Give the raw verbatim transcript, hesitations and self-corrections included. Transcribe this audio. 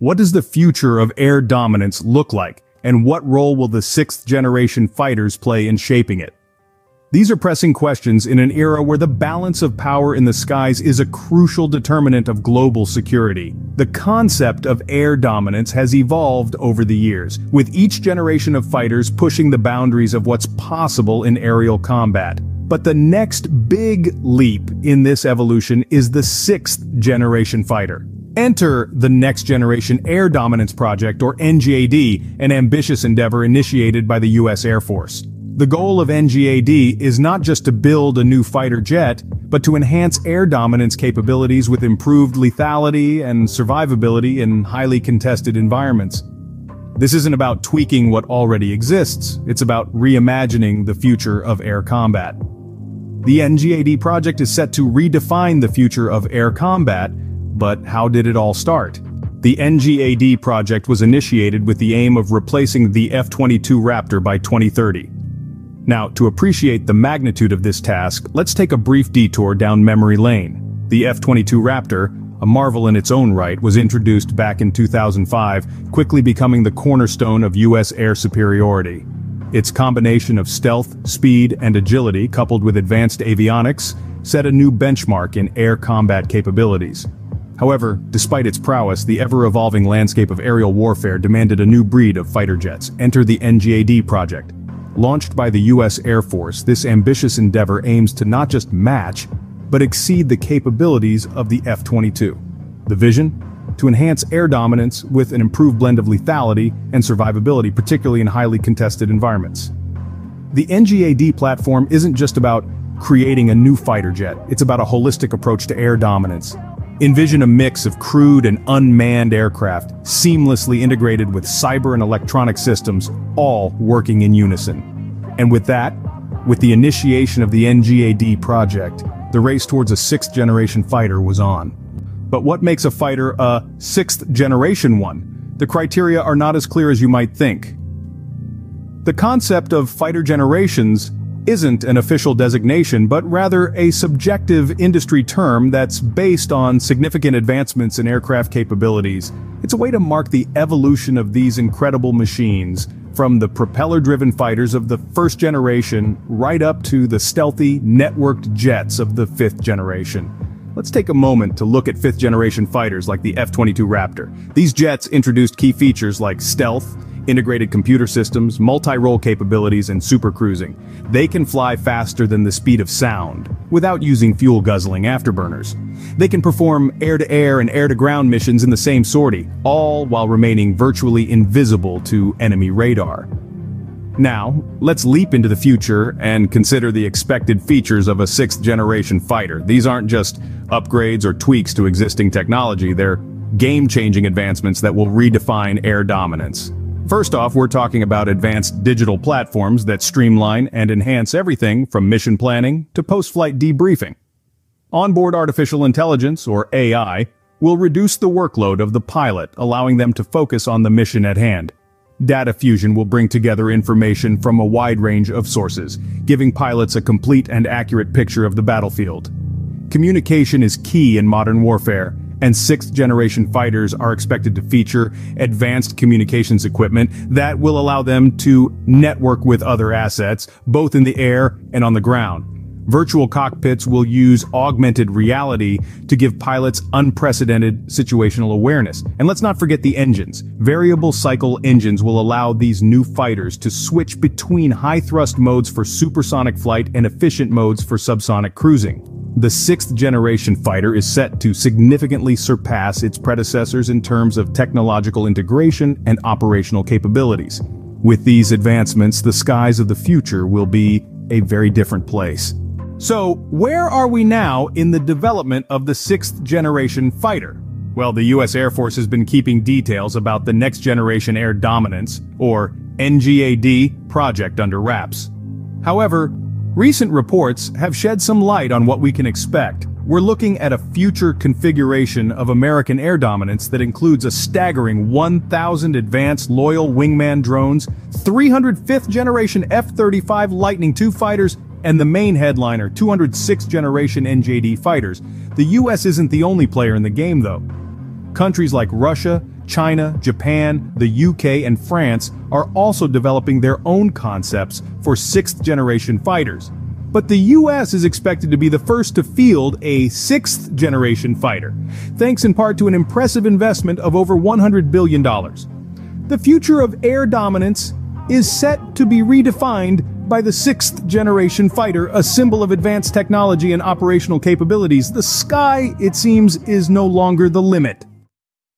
What does the future of air dominance look like, and what role will the sixth-generation fighters play in shaping it? These are pressing questions in an era where the balance of power in the skies is a crucial determinant of global security. The concept of air dominance has evolved over the years, with each generation of fighters pushing the boundaries of what's possible in aerial combat. But the next big leap in this evolution is the sixth-generation fighter. Enter the Next Generation Air Dominance Project, or N G A D, an ambitious endeavor initiated by the U S Air Force. The goal of N G A D is not just to build a new fighter jet, but to enhance air dominance capabilities with improved lethality and survivability in highly contested environments. This isn't about tweaking what already exists, it's about reimagining the future of air combat. The N G A D project is set to redefine the future of air combat, but how did it all start? The N G A D project was initiated with the aim of replacing the F twenty-two Raptor by twenty thirty. Now, to appreciate the magnitude of this task, let's take a brief detour down memory lane. The F twenty-two Raptor, a marvel in its own right, was introduced back in two thousand five, quickly becoming the cornerstone of U S air superiority. Its combination of stealth, speed, and agility, coupled with advanced avionics, set a new benchmark in air combat capabilities. However, despite its prowess, the ever-evolving landscape of aerial warfare demanded a new breed of fighter jets. Enter the N G A D project. Launched by the U S Air Force, this ambitious endeavor aims to not just match, but exceed the capabilities of the F twenty-two. The vision? To enhance air dominance with an improved blend of lethality and survivability, particularly in highly contested environments. The N G A D platform isn't just about creating a new fighter jet, it's about a holistic approach to air dominance. Envision a mix of crewed and unmanned aircraft, seamlessly integrated with cyber and electronic systems, all working in unison. And with that, with the initiation of the N G A D project, the race towards a sixth-generation fighter was on. But what makes a fighter a sixth-generation one? The criteria are not as clear as you might think. The concept of fighter generations isn't an official designation, but rather a subjective industry term that's based on significant advancements in aircraft capabilities. It's a way to mark the evolution of these incredible machines, from the propeller-driven fighters of the first generation right up to the stealthy, networked jets of the fifth generation. Let's take a moment to look at fifth-generation fighters like the F twenty-two Raptor. These jets introduced key features like stealth, integrated computer systems, multi-role capabilities, and supercruising. They can fly faster than the speed of sound, without using fuel-guzzling afterburners. They can perform air-to-air and air-to-ground missions in the same sortie, all while remaining virtually invisible to enemy radar. Now, let's leap into the future and consider the expected features of a sixth-generation fighter. These aren't just upgrades or tweaks to existing technology, they're game-changing advancements that will redefine air dominance. First off, we're talking about advanced digital platforms that streamline and enhance everything from mission planning to post-flight debriefing. Onboard artificial intelligence, or A I, will reduce the workload of the pilot, allowing them to focus on the mission at hand. Data fusion will bring together information from a wide range of sources, giving pilots a complete and accurate picture of the battlefield. Communication is key in modern warfare, and sixth-generation fighters are expected to feature advanced communications equipment that will allow them to network with other assets, both in the air and on the ground. Virtual cockpits will use augmented reality to give pilots unprecedented situational awareness. And let's not forget the engines. Variable cycle engines will allow these new fighters to switch between high-thrust modes for supersonic flight and efficient modes for subsonic cruising. The sixth-generation fighter is set to significantly surpass its predecessors in terms of technological integration and operational capabilities. With these advancements, the skies of the future will be a very different place. So, where are we now in the development of the sixth-generation fighter? Well, the U S Air Force has been keeping details about the Next Generation Air Dominance, or N G A D, project under wraps. However, recent reports have shed some light on what we can expect. We're looking at a future configuration of American air dominance that includes a staggering one thousand advanced loyal wingman drones, three hundred fifth-generation F thirty-five Lightning two fighters, and the main headliner, two hundred sixth-generation N G A D fighters. The U S isn't the only player in the game, though. Countries like Russia, China, Japan, the U K, and France are also developing their own concepts for sixth-generation fighters. But the U S is expected to be the first to field a sixth-generation fighter, thanks in part to an impressive investment of over one hundred billion dollars. The future of air dominance is set to be redefined by the sixth-generation fighter, a symbol of advanced technology and operational capabilities. The sky, it seems, is no longer the limit.